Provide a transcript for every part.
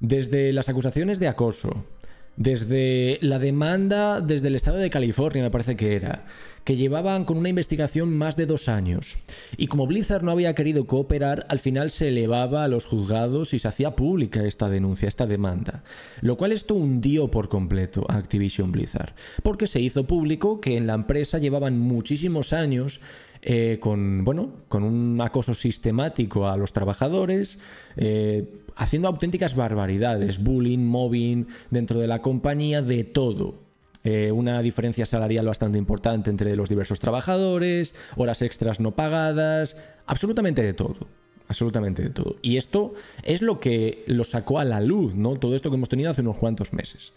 desde las acusaciones de acoso, desde la demanda desde el estado de California, me parece que era, que llevaban con una investigación más de 2 años. Y como Blizzard no había querido cooperar, al final se elevaba a los juzgados y se hacía pública esta denuncia, esta demanda. Lo cual esto hundió por completo a Activision Blizzard, porque se hizo público que en la empresa llevaban muchísimos años con un acoso sistemático a los trabajadores, haciendo auténticas barbaridades, bullying, mobbing, dentro de la compañía, de todo. Una diferencia salarial bastante importante entre los diversos trabajadores, horas extras no pagadas, absolutamente de todo. Absolutamente de todo. Y esto es lo que lo sacó a la luz, ¿no? Todo esto que hemos tenido hace unos cuantos meses.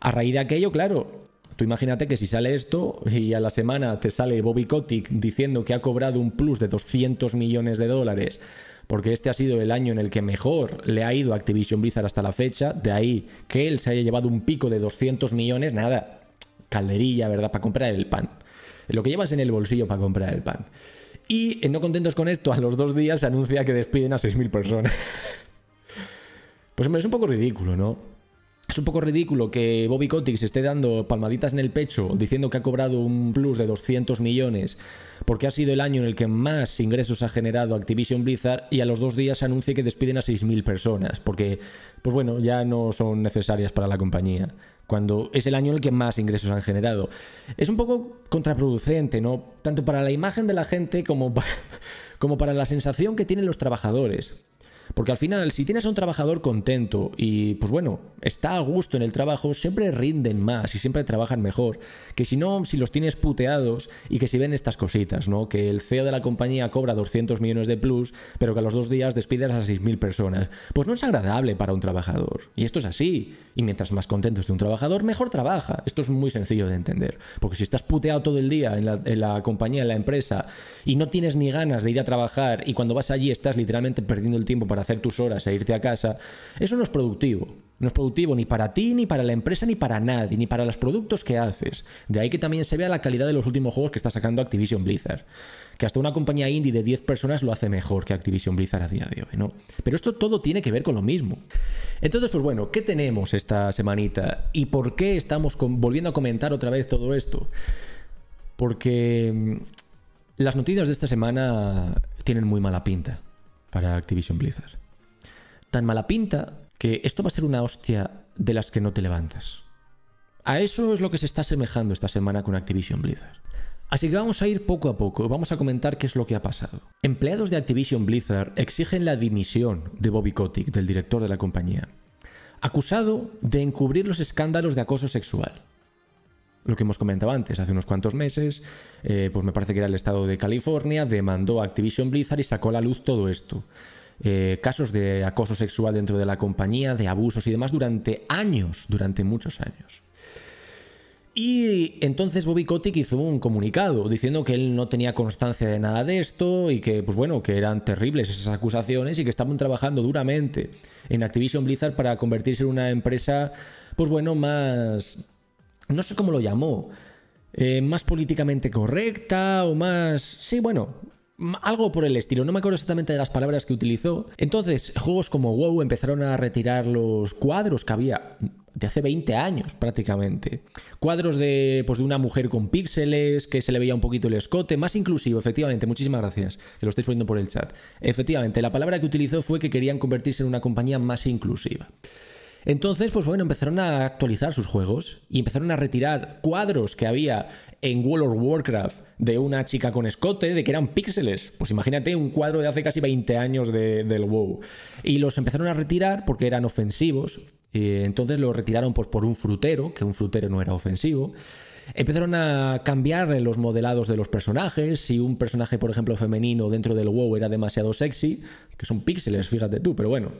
A raíz de aquello, claro... Tú imagínate que si sale esto y a la semana te sale Bobby Kotick diciendo que ha cobrado un plus de 200 millones de dólares porque este ha sido el año en el que mejor le ha ido a Activision Blizzard hasta la fecha, de ahí que él se haya llevado un pico de 200 millones, nada, calderilla, ¿verdad?, para comprar el pan. Lo que llevas en el bolsillo para comprar el pan. Y no contentos con esto, a los 2 días se anuncia que despiden a 6.000 personas. Pues hombre, es un poco ridículo, ¿no? Es un poco ridículo que Bobby Kotick se esté dando palmaditas en el pecho diciendo que ha cobrado un plus de 200 millones porque ha sido el año en el que más ingresos ha generado Activision Blizzard y a los 2 días anuncie que despiden a 6.000 personas porque, pues bueno, ya no son necesarias para la compañía cuando es el año en el que más ingresos han generado. Es un poco contraproducente, ¿no? Tanto para la imagen de la gente como para la sensación que tienen los trabajadores. Porque al final, si tienes a un trabajador contento y, pues bueno, está a gusto en el trabajo, siempre rinden más y siempre trabajan mejor. Que si no, si los tienes puteados y que si ven estas cositas, ¿no? Que el CEO de la compañía cobra 200 millones de plus, pero que a los 2 días despides a 6.000 personas. Pues no es agradable para un trabajador. Y esto es así. Y mientras más contento esté un trabajador, mejor trabaja. Esto es muy sencillo de entender. Porque si estás puteado todo el día en la compañía, en la empresa, y no tienes ni ganas de ir a trabajar, y cuando vas allí estás literalmente perdiendo el tiempo para hacer tus horas e irte a casa, eso no es productivo. No es productivo ni para ti, ni para la empresa, ni para nadie, ni para los productos que haces. De ahí que también se vea la calidad de los últimos juegos que está sacando Activision Blizzard. Que hasta una compañía indie de 10 personas lo hace mejor que Activision Blizzard a día de hoy, ¿no? Pero esto todo tiene que ver con lo mismo. Entonces, pues bueno, ¿qué tenemos esta semanita? ¿Y por qué estamos volviendo a comentar otra vez todo esto? Porque las noticias de esta semana tienen muy mala pinta para Activision Blizzard. Tan mala pinta que esto va a ser una hostia de las que no te levantas. A eso es lo que se está asemejando esta semana con Activision Blizzard. Así que vamos a ir poco a poco, vamos a comentar qué es lo que ha pasado. Empleados de Activision Blizzard exigen la dimisión de Bobby Kotick, del director de la compañía, acusado de encubrir los escándalos de acoso sexual. Lo que hemos comentado antes, hace unos cuantos meses, pues me parece que era el estado de California, demandó a Activision Blizzard y sacó a la luz todo esto. Casos de acoso sexual dentro de la compañía, de abusos y demás durante años, durante muchos años. Y entonces Bobby Kotick hizo un comunicado diciendo que él no tenía constancia de nada de esto y que, pues bueno, que eran terribles esas acusaciones y que estaban trabajando duramente en Activision Blizzard para convertirse en una empresa, pues bueno, más... no sé cómo lo llamó, más políticamente correcta o más... sí, bueno... algo por el estilo, no me acuerdo exactamente de las palabras que utilizó. Entonces, juegos como WoW empezaron a retirar los cuadros que había de hace 20 años prácticamente. Cuadros de, pues, de una mujer con píxeles, que se le veía un poquito el escote, más inclusivo, efectivamente, muchísimas gracias, que lo estáis poniendo por el chat. Efectivamente, la palabra que utilizó fue que querían convertirse en una compañía más inclusiva. Entonces, pues bueno, empezaron a actualizar sus juegos y empezaron a retirar cuadros que había en World of Warcraft de una chica con escote, de que eran píxeles. Pues imagínate un cuadro de hace casi 20 años del WoW. Y los empezaron a retirar porque eran ofensivos. Y entonces los retiraron por un frutero, que un frutero no era ofensivo. Empezaron a cambiar los modelados de los personajes. Si un personaje, por ejemplo, femenino dentro del WoW era demasiado sexy, que son píxeles, fíjate tú, pero bueno...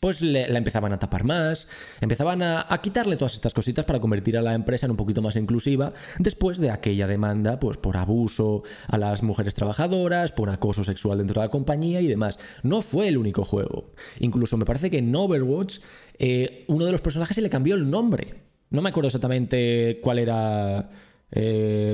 pues la empezaban a tapar más, empezaban a quitarle todas estas cositas para convertir a la empresa en un poquito más inclusiva después de aquella demanda, pues por abuso a las mujeres trabajadoras, por acoso sexual dentro de la compañía y demás. No fue el único juego. Incluso me parece que en Overwatch uno de los personajes se le cambió el nombre. No me acuerdo exactamente cuál era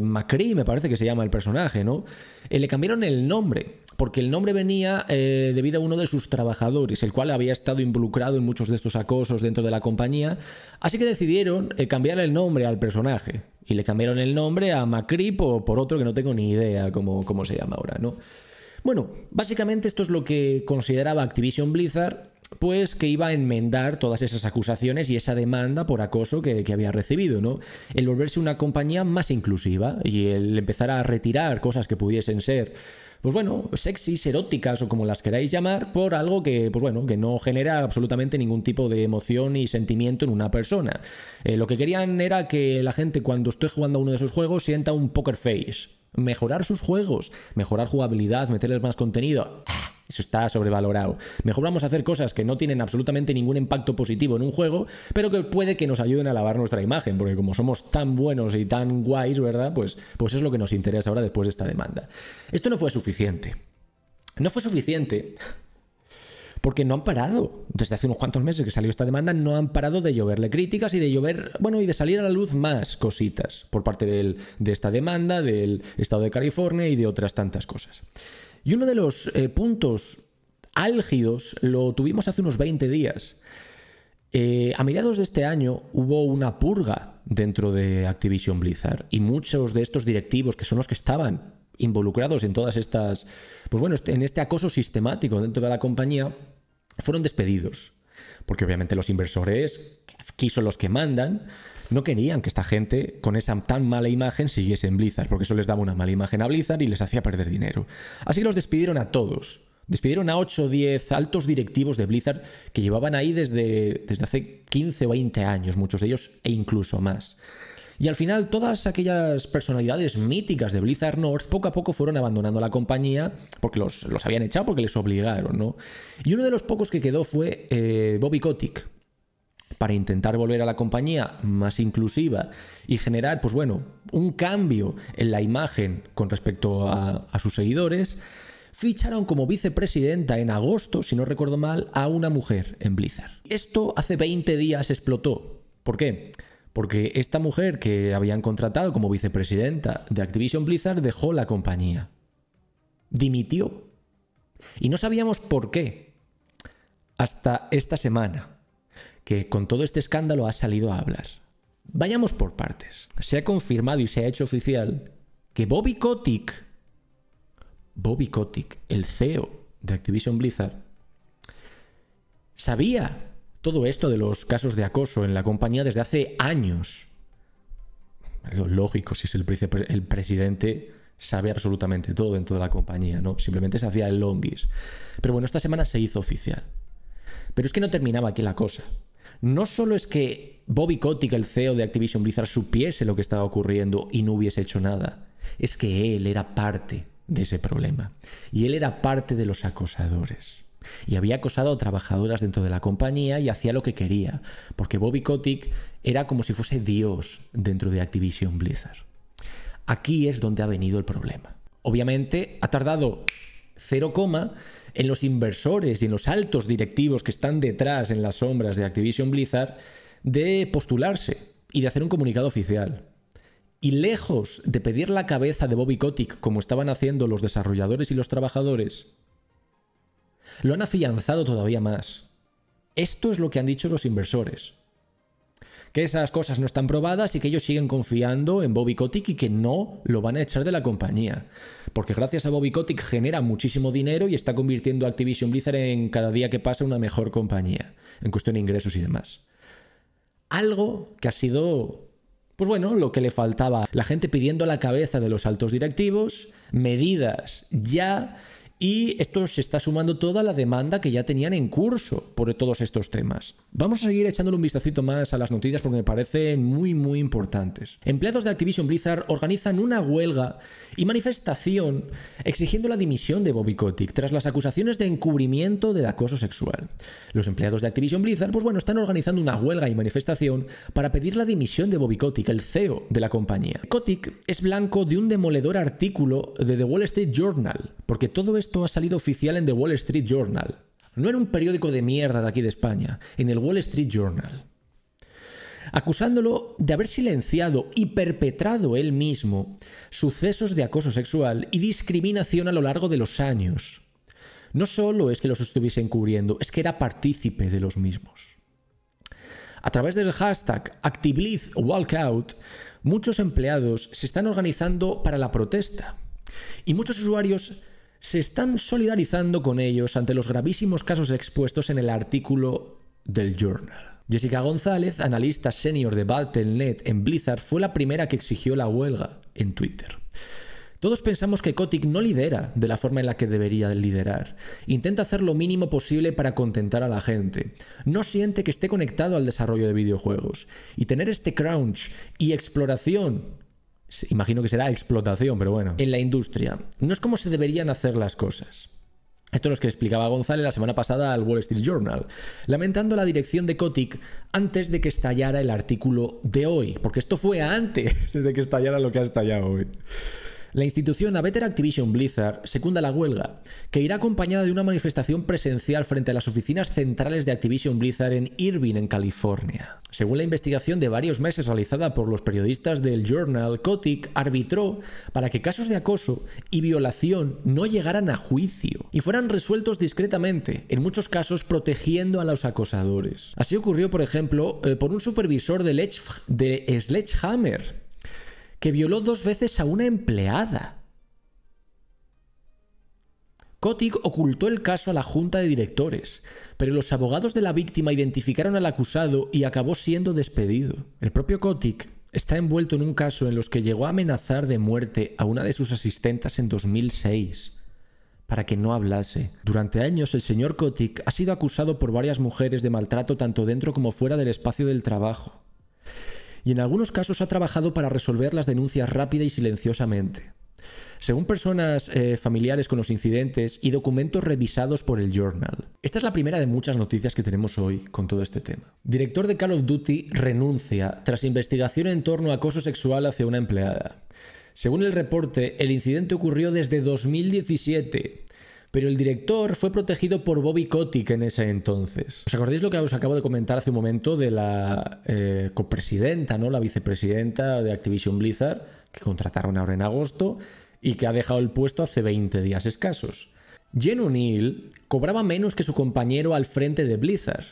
McCree, me parece que se llama el personaje, ¿no? Le cambiaron el nombre, porque el nombre venía debido a uno de sus trabajadores, el cual había estado involucrado en muchos de estos acosos dentro de la compañía. Así que decidieron cambiar el nombre al personaje. Y le cambiaron el nombre a McCree por otro que no tengo ni idea cómo se llama ahora, ¿no? Bueno, básicamente esto es lo que consideraba Activision Blizzard, pues que iba a enmendar todas esas acusaciones y esa demanda por acoso que había recibido, ¿no? El volverse una compañía más inclusiva y el empezar a retirar cosas que pudiesen ser, pues bueno, sexys, eróticas o como las queráis llamar, por algo que, pues bueno, que no genera absolutamente ningún tipo de emoción y sentimiento en una persona. Lo que querían era que la gente, cuando esté jugando a uno de esos juegos, sienta un poker face. Mejorar sus juegos, mejorar jugabilidad, meterles más contenido. Eso está sobrevalorado. Mejor vamos a hacer cosas que no tienen absolutamente ningún impacto positivo en un juego, pero que puede que nos ayuden a lavar nuestra imagen, porque como somos tan buenos y tan guays, ¿verdad? Pues es lo que nos interesa ahora después de esta demanda. Esto no fue suficiente. No fue suficiente porque no han parado. Desde hace unos cuantos meses que salió esta demanda, no han parado de lloverle críticas y de llover, bueno, y de salir a la luz más cositas por parte de esta demanda, del estado de California y de otras tantas cosas. Y uno de los puntos álgidos lo tuvimos hace unos 20 días. A mediados de este año hubo una purga dentro de Activision Blizzard y muchos de estos directivos, que son los que estaban involucrados en todas estas, pues bueno, en este acoso sistemático dentro de la compañía, fueron despedidos. Porque obviamente los inversores, que aquí son los que mandan, no querían que esta gente con esa tan mala imagen siguiese en Blizzard, porque eso les daba una mala imagen a Blizzard y les hacía perder dinero. Así que los despidieron a todos. Despidieron a 8 o 10 altos directivos de Blizzard que llevaban ahí desde hace 15 o 20 años, muchos de ellos, e incluso más. Y al final todas aquellas personalidades míticas de Blizzard North poco a poco fueron abandonando la compañía porque los habían echado, porque les obligaron, ¿no? Y uno de los pocos que quedó fue Bobby Kotick, para intentar volver a la compañía más inclusiva y generar, pues bueno, un cambio en la imagen con respecto a sus seguidores. Ficharon como vicepresidenta en agosto, si no recuerdo mal, a una mujer en Blizzard. Esto hace 20 días explotó. ¿Por qué? Porque esta mujer que habían contratado como vicepresidenta de Activision Blizzard dejó la compañía. Dimitió. Y no sabíamos por qué hasta esta semana, que con todo este escándalo ha salido a hablar. Vayamos por partes. Se ha confirmado y se ha hecho oficial que Bobby Kotick, el CEO de Activision Blizzard, sabía todo esto de los casos de acoso en la compañía desde hace años. Lo lógico, si es el presidente, sabe absolutamente todo dentro de la compañía, ¿no? Simplemente se hacía el longis. Pero bueno, esta semana se hizo oficial. Pero es que no terminaba aquí la cosa. No solo es que Bobby Kotick, el CEO de Activision Blizzard, supiese lo que estaba ocurriendo y no hubiese hecho nada. Es que él era parte de ese problema. Y él era parte de los acosadores. Y había acosado a trabajadoras dentro de la compañía y hacía lo que quería, porque Bobby Kotick era como si fuese Dios dentro de Activision Blizzard. Aquí es donde ha venido el problema. Obviamente ha tardado 0, en los inversores y en los altos directivos que están detrás en las sombras de Activision Blizzard de postularse y de hacer un comunicado oficial. Y lejos de pedir la cabeza de Bobby Kotick como estaban haciendo los desarrolladores y los trabajadores, lo han afianzado todavía más. Esto es lo que han dicho los inversores. Que esas cosas no están probadas y que ellos siguen confiando en Bobby Kotick y que no lo van a echar de la compañía. Porque gracias a Bobby Kotick genera muchísimo dinero y está convirtiendo a Activision Blizzard en, cada día que pasa, una mejor compañía en cuestión de ingresos y demás. Algo que ha sido, pues bueno, lo que le faltaba. La gente pidiendo la cabeza de los altos directivos, medidas ya. Y esto se está sumando toda la demanda que ya tenían en curso por todos estos temas. Vamos a seguir echándole un vistacito más a las noticias porque me parecen muy, muy importantes. Empleados de Activision Blizzard organizan una huelga y manifestación exigiendo la dimisión de Bobby Kotick tras las acusaciones de encubrimiento de acoso sexual. Los empleados de Activision Blizzard, pues bueno, están organizando una huelga y manifestación para pedir la dimisión de Bobby Kotick, el CEO de la compañía. Kotick es blanco de un demoledor artículo de The Wall Street Journal, porque todo esto ha salido oficial en The Wall Street Journal. No en un periódico de mierda de aquí de España, en el Wall Street Journal. acusándolo de haber silenciado y perpetrado él mismo sucesos de acoso sexual y discriminación a lo largo de los años. No solo es que los estuviese encubriendo, es que era partícipe de los mismos. A través del hashtag ActiBlizzWalkout, muchos empleados se están organizando para la protesta y muchos usuarios se están solidarizando con ellos ante los gravísimos casos expuestos en el artículo del Journal. Jessica González, analista senior de Battle.net en Blizzard, fue la primera que exigió la huelga en Twitter. Todos pensamos que Kotick no lidera de la forma en la que debería liderar. Intenta hacer lo mínimo posible para contentar a la gente. No siente que esté conectado al desarrollo de videojuegos. Y tener este crunch y exploración, imagino que será explotación, pero bueno, en la industria, no es como se deberían hacer las cosas. Esto es lo que explicaba González la semana pasada al Wall Street Journal, lamentando la dirección de Kotick antes de que estallara el artículo de hoy, porque esto fue antes de que estallara lo que ha estallado hoy. La institución A Better Activision Blizzard secunda la huelga, que irá acompañada de una manifestación presencial frente a las oficinas centrales de Activision Blizzard en Irvine, en California. Según la investigación de varios meses realizada por los periodistas del Journal, Kotick arbitró para que casos de acoso y violación no llegaran a juicio y fueran resueltos discretamente, en muchos casos protegiendo a los acosadores. Así ocurrió, por ejemplo, por un supervisor de Sledgehammer, que violó 2 veces a una empleada. Kotick ocultó el caso a la junta de directores, pero los abogados de la víctima identificaron al acusado y acabó siendo despedido. El propio Kotick está envuelto en un caso en los que llegó a amenazar de muerte a una de sus asistentas en 2006 para que no hablase. Durante años, el señor Kotick ha sido acusado por varias mujeres de maltrato tanto dentro como fuera del espacio del trabajo. Y en algunos casos ha trabajado para resolver las denuncias rápida y silenciosamente. Según personas familiares con los incidentes y documentos revisados por el Journal. Esta es la primera de muchas noticias que tenemos hoy con todo este tema. Director de Call of Duty renuncia tras investigación en torno a acoso sexual hacia una empleada. Según el reporte, el incidente ocurrió desde 2017, pero el director fue protegido por Bobby Kotick en ese entonces. ¿Os acordáis lo que os acabo de comentar hace un momento de la copresidenta, ¿no? La vicepresidenta de Activision Blizzard, que contrataron ahora en agosto y que ha dejado el puesto hace 20 días escasos? Jen O'Neill cobraba menos que su compañero al frente de Blizzard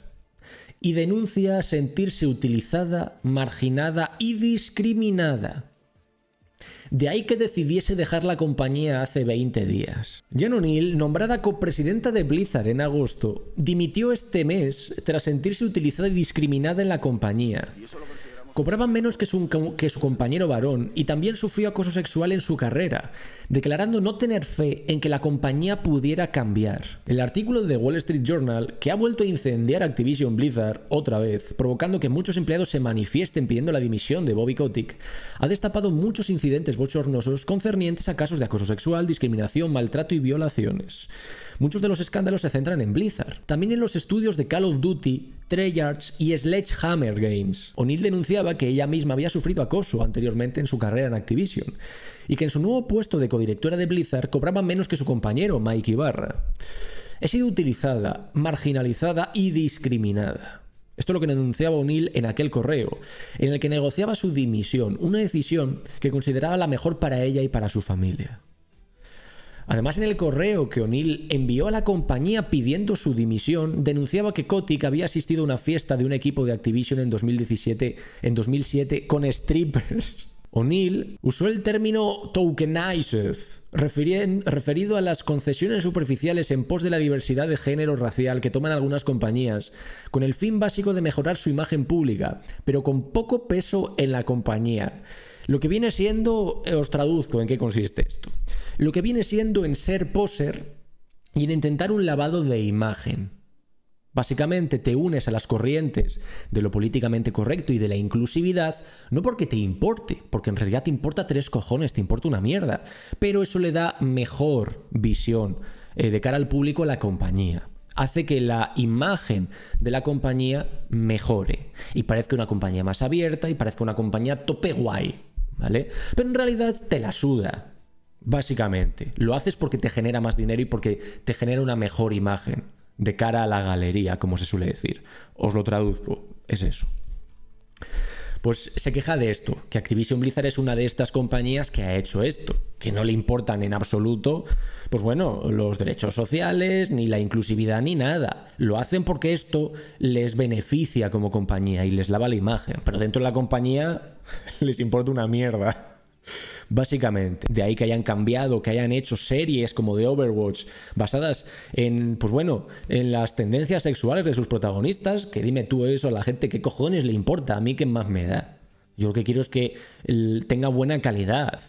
y denuncia sentirse utilizada, marginada y discriminada. De ahí que decidiese dejar la compañía hace 20 días. Jen O'Neill, nombrada copresidenta de Blizzard en agosto, dimitió este mes tras sentirse utilizada y discriminada en la compañía. Cobraba menos que su compañero varón y también sufrió acoso sexual en su carrera, declarando no tener fe en que la compañía pudiera cambiar. El artículo de The Wall Street Journal, que ha vuelto a incendiar Activision Blizzard otra vez, provocando que muchos empleados se manifiesten pidiendo la dimisión de Bobby Kotick, ha destapado muchos incidentes bochornosos concernientes a casos de acoso sexual, discriminación, maltrato y violaciones. Muchos de los escándalos se centran en Blizzard, también en los estudios de Call of Duty, Treyarch y Sledgehammer Games. O'Neill denunciaba que ella misma había sufrido acoso anteriormente en su carrera en Activision y que en su nuevo puesto de codirectora de Blizzard cobraba menos que su compañero Mike Ibarra. He sido utilizada, marginalizada y discriminada. Esto es lo que denunciaba O'Neill en aquel correo, en el que negociaba su dimisión, una decisión que consideraba la mejor para ella y para su familia. Además, en el correo que O'Neill envió a la compañía pidiendo su dimisión, denunciaba que Kotick había asistido a una fiesta de un equipo de Activision en 2007 con strippers. O'Neill usó el término tokenized, referido a las concesiones superficiales en pos de la diversidad de género racial que toman algunas compañías, con el fin básico de mejorar su imagen pública, pero con poco peso en la compañía. Lo que viene siendo, os traduzco en qué consiste esto, lo que viene siendo en ser poser y en intentar un lavado de imagen. Básicamente te unes a las corrientes de lo políticamente correcto y de la inclusividad, no porque te importe, porque en realidad te importa 3 cojones, te importa una mierda, pero eso le da mejor visión de cara al público a la compañía. Hace que la imagen de la compañía mejore y parezca una compañía más abierta y parezca una compañía tope guay, ¿vale? Pero en realidad te la suda, básicamente. Lo haces porque te genera más dinero y porque te genera una mejor imagen de cara a la galería, como se suele decir. Os lo traduzco, es eso. pues se queja de esto, que Activision Blizzard es una de estas compañías que ha hecho esto, que no le importan en absoluto, pues bueno, los derechos sociales, ni la inclusividad, ni nada. Lo hacen porque esto les beneficia como compañía y les lava la imagen, pero dentro de la compañía les importa una mierda. Básicamente, de ahí que hayan cambiado, que hayan hecho series como de Overwatch basadas en, pues bueno, en las tendencias sexuales de sus protagonistas, que dime tú eso a la gente, ¿qué cojones le importa? A mí qué más me da. Yo lo que quiero es que tenga buena calidad.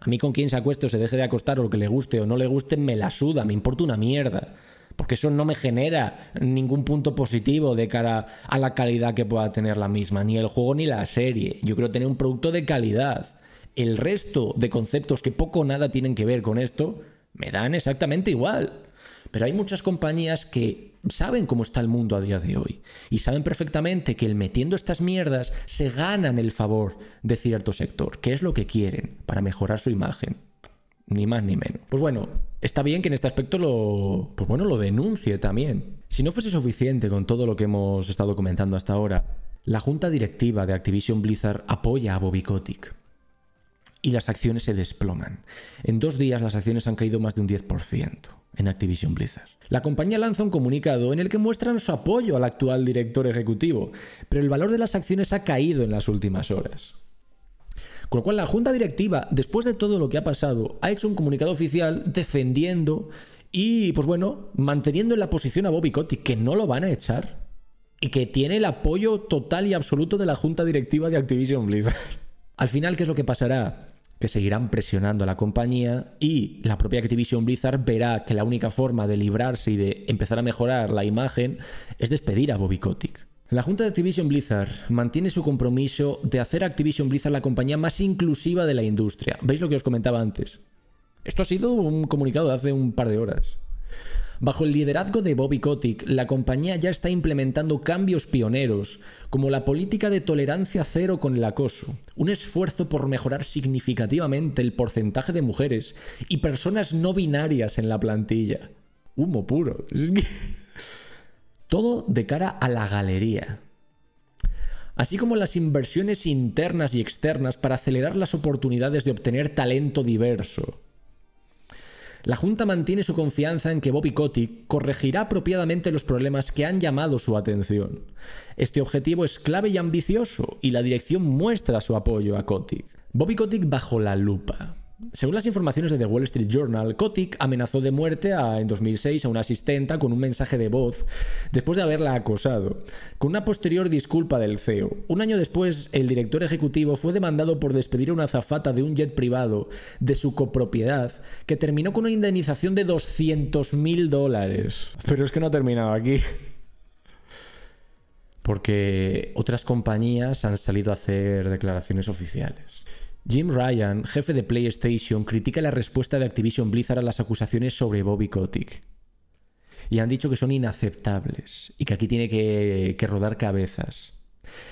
A mí con quien se acueste o se deje de acostar o lo que le guste o no le guste me la suda, me importa una mierda. Porque eso no me genera ningún punto positivo de cara a la calidad que pueda tener la misma, ni el juego ni la serie. Yo quiero tener un producto de calidad. El resto de conceptos que poco o nada tienen que ver con esto me dan exactamente igual. Pero hay muchas compañías que saben cómo está el mundo a día de hoy y saben perfectamente que el metiendo estas mierdas se ganan el favor de cierto sector, que es lo que quieren para mejorar su imagen. Ni más ni menos. Pues bueno, está bien que en este aspecto lo denuncie también. Si no fuese suficiente con todo lo que hemos estado comentando hasta ahora, la junta directiva de Activision Blizzard apoya a Bobby Kotick. Y las acciones se desploman. En 2 días las acciones han caído más de un 10% en Activision Blizzard. La compañía lanza un comunicado en el que muestran su apoyo al actual director ejecutivo, pero el valor de las acciones ha caído en las últimas horas. Con lo cual la junta directiva, después de todo lo que ha pasado, ha hecho un comunicado oficial defendiendo y, pues bueno, manteniendo en la posición a Bobby Kotick, que no lo van a echar y que tiene el apoyo total y absoluto de la junta directiva de Activision Blizzard. Al final, ¿qué es lo que pasará? Que seguirán presionando a la compañía y la propia Activision Blizzard verá que la única forma de librarse y de empezar a mejorar la imagen es despedir a Bobby Kotick. La junta de Activision Blizzard mantiene su compromiso de hacer Activision Blizzard la compañía más inclusiva de la industria. ¿Veis lo que os comentaba antes? Esto ha sido un comunicado de hace un par de horas. Bajo el liderazgo de Bobby Kotick, la compañía ya está implementando cambios pioneros, como la política de tolerancia cero con el acoso, un esfuerzo por mejorar significativamente el porcentaje de mujeres y personas no binarias en la plantilla. Humo puro. Es que... Todo de cara a la galería. Así como las inversiones internas y externas para acelerar las oportunidades de obtener talento diverso. La junta mantiene su confianza en que Bobby Kotick corregirá apropiadamente los problemas que han llamado su atención. Este objetivo es clave y ambicioso, y la dirección muestra su apoyo a Kotick. Bobby Kotick bajo la lupa. Según las informaciones de The Wall Street Journal, Kotick amenazó de muerte en 2006 a una asistenta con un mensaje de voz después de haberla acosado, con una posterior disculpa del CEO. Un año después, el director ejecutivo fue demandado por despedir a una azafata de un jet privado de su copropiedad, que terminó con una indemnización de $200.000. Pero es que no ha terminado aquí. Porque otras compañías han salido a hacer declaraciones oficiales. Jim Ryan, jefe de PlayStation, critica la respuesta de Activision Blizzard a las acusaciones sobre Bobby Kotick. Y han dicho que son inaceptables y que aquí tiene que rodar cabezas.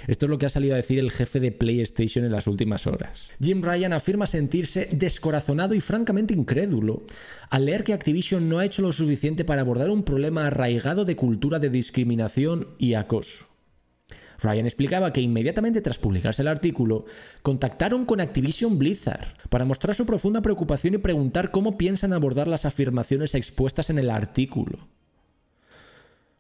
Esto es lo que ha salido a decir el jefe de PlayStation en las últimas horas. Jim Ryan afirma sentirse descorazonado y francamente incrédulo al leer que Activision no ha hecho lo suficiente para abordar un problema arraigado de cultura de discriminación y acoso. Ryan explicaba que inmediatamente tras publicarse el artículo, contactaron con Activision Blizzard para mostrar su profunda preocupación y preguntar cómo piensan abordar las afirmaciones expuestas en el artículo.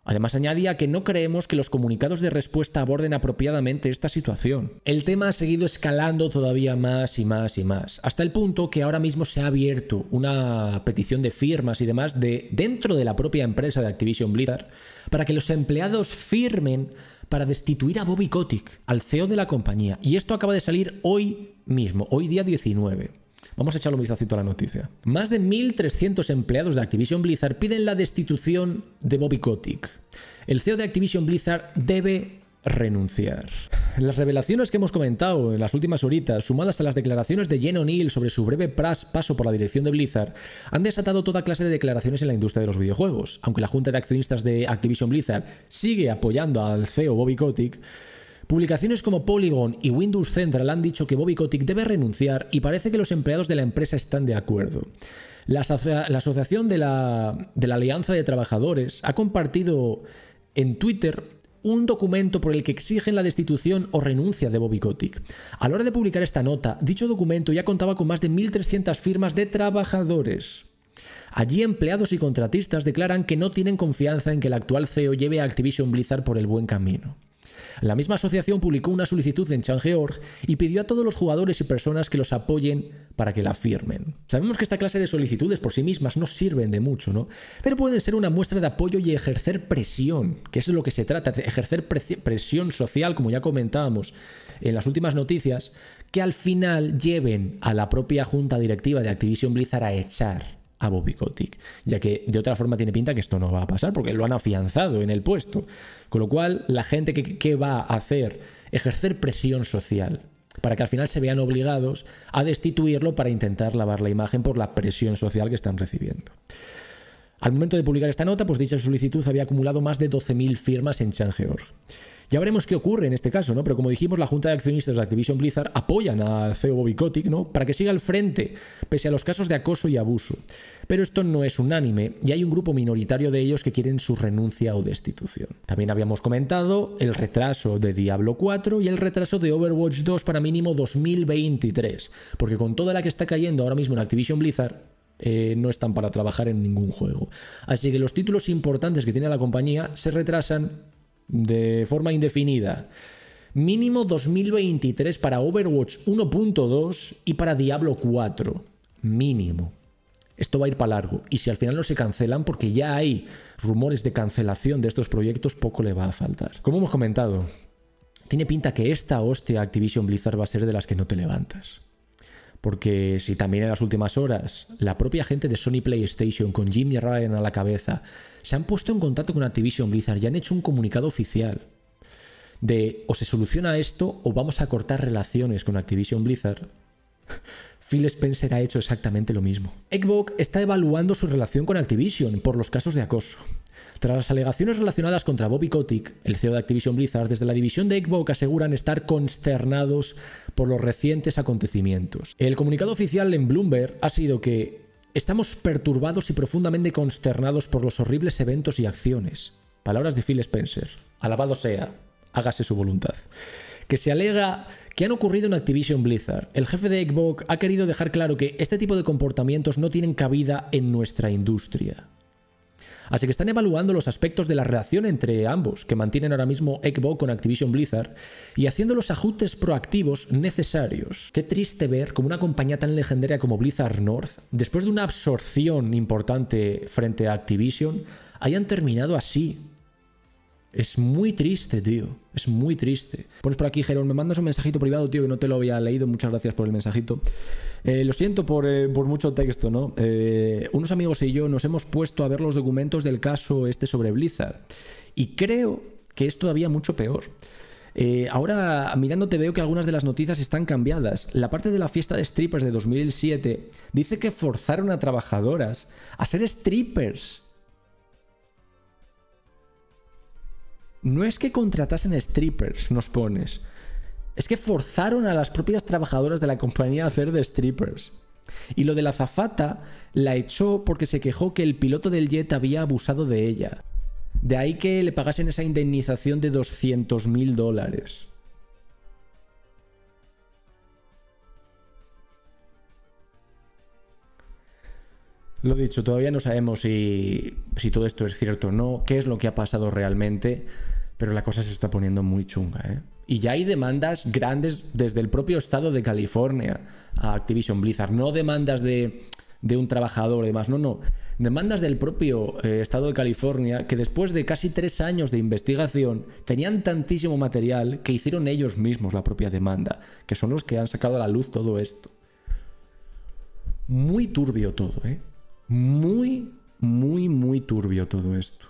Además añadía que no creemos que los comunicados de respuesta aborden apropiadamente esta situación. El tema ha seguido escalando todavía más y más y más, hasta el punto que ahora mismo se ha abierto una petición de firmas y demás dentro de la propia empresa de Activision Blizzard para que los empleados firmen para destituir a Bobby Kotick, al CEO de la compañía. Y esto acaba de salir hoy mismo, hoy día 19. Vamos a echarle un vistacito a la noticia. Más de 1.300 empleados de Activision Blizzard piden la destitución de Bobby Kotick. El CEO de Activision Blizzard debe renunciar. Las revelaciones que hemos comentado en las últimas horitas, sumadas a las declaraciones de Jen O'Neill sobre su breve paso por la dirección de Blizzard, han desatado toda clase de declaraciones en la industria de los videojuegos. Aunque la junta de accionistas de Activision Blizzard sigue apoyando al CEO Bobby Kotick, publicaciones como Polygon y Windows Central han dicho que Bobby Kotick debe renunciar y parece que los empleados de la empresa están de acuerdo. La asociación de la Alianza de Trabajadores ha compartido en Twitter un documento por el que exigen la destitución o renuncia de Bobby Kotick. A la hora de publicar esta nota, dicho documento ya contaba con más de 1.300 firmas de trabajadores. Allí empleados y contratistas declaran que no tienen confianza en que el actual CEO lleve a Activision Blizzard por el buen camino. La misma asociación publicó una solicitud en Change.org y pidió a todos los jugadores y personas que los apoyen para que la firmen. Sabemos que esta clase de solicitudes por sí mismas no sirven de mucho, ¿no? Pero pueden ser una muestra de apoyo y ejercer presión, que eso es lo que se trata, ejercer presión social, como ya comentábamos en las últimas noticias, que al final lleven a la propia junta directiva de Activision Blizzard a echar a Bobby Kotick, ya que de otra forma tiene pinta que esto no va a pasar porque lo han afianzado en el puesto. Con lo cual, la gente ¿qué va a hacer? Ejercer presión social para que al final se vean obligados a destituirlo para intentar lavar la imagen por la presión social que están recibiendo. Al momento de publicar esta nota, pues dicha solicitud había acumulado más de 12.000 firmas en Change.org. Ya veremos qué ocurre en este caso, ¿no? Pero como dijimos, la Junta de Accionistas de Activision Blizzard apoyan al CEO Bobby Kotick, ¿no?, para que siga al frente, pese a los casos de acoso y abuso. Pero esto no es unánime y hay un grupo minoritario de ellos que quieren su renuncia o destitución. También habíamos comentado el retraso de Diablo 4 y el retraso de Overwatch 2 para mínimo 2023, porque con toda la que está cayendo ahora mismo en Activision Blizzard, no están para trabajar en ningún juego. Así que los títulos importantes que tiene la compañía se retrasan de forma indefinida. Mínimo 2023 para Overwatch 1.2 y para Diablo 4. Mínimo. Esto va a ir para largo. Y si al final no se cancelan, porque ya hay rumores de cancelación de estos proyectos, poco le va a faltar. Como hemos comentado, tiene pinta que esta hostia Activision Blizzard va a ser de las que no te levantas. Porque si también en las últimas horas la propia gente de Sony PlayStation, con Jim Ryan a la cabeza, se han puesto en contacto con Activision Blizzard y han hecho un comunicado oficial de o se soluciona esto o vamos a cortar relaciones con Activision Blizzard. Phil Spencer ha hecho exactamente lo mismo. Xbox está evaluando su relación con Activision por los casos de acoso. Tras las alegaciones relacionadas contra Bobby Kotick, el CEO de Activision Blizzard, desde la división de Xbox aseguran estar consternados por los recientes acontecimientos. El comunicado oficial en Bloomberg ha sido que estamos perturbados y profundamente consternados por los horribles eventos y acciones. Palabras de Phil Spencer. Alabado sea, hágase su voluntad. Que se alega que han ocurrido en Activision Blizzard. El jefe de Xbox ha querido dejar claro que este tipo de comportamientos no tienen cabida en nuestra industria. Así que están evaluando los aspectos de la relación entre ambos que mantienen ahora mismo Xbox con Activision Blizzard y haciendo los ajustes proactivos necesarios. Qué triste ver como una compañía tan legendaria como Blizzard North, después de una absorción importante frente a Activision, hayan terminado así. Es muy triste, tío. Es muy triste. Pones por aquí, Gerón, me mandas un mensajito privado, tío, que no te lo había leído. Muchas gracias por el mensajito. Lo siento por mucho texto, ¿no? Unos amigos y yo nos hemos puesto a ver los documentos del caso este sobre Blizzard. Y creo que es todavía mucho peor. Ahora, mirándote, veo que algunas de las noticias están cambiadas. La parte de la fiesta de strippers de 2007 dice que forzaron a trabajadoras a ser strippers. No es que contratasen strippers, nos pones. Es que forzaron a las propias trabajadoras de la compañía a hacer de strippers. Y lo de la azafata la echó porque se quejó que el piloto del jet había abusado de ella. De ahí que le pagasen esa indemnización de 200.000 dólares. Lo dicho, todavía no sabemos si todo esto es cierto o no, qué es lo que ha pasado realmente, pero la cosa se está poniendo muy chunga, ¿eh? Y ya hay demandas grandes desde el propio estado de California a Activision Blizzard, no demandas de un trabajador y demás, no, demandas del propio estado de California, que después de casi 3 años de investigación tenían tantísimo material que hicieron ellos mismos la propia demanda, que son los que han sacado a la luz todo esto. Muy turbio todo, ¿eh? Muy, muy, muy turbio todo esto.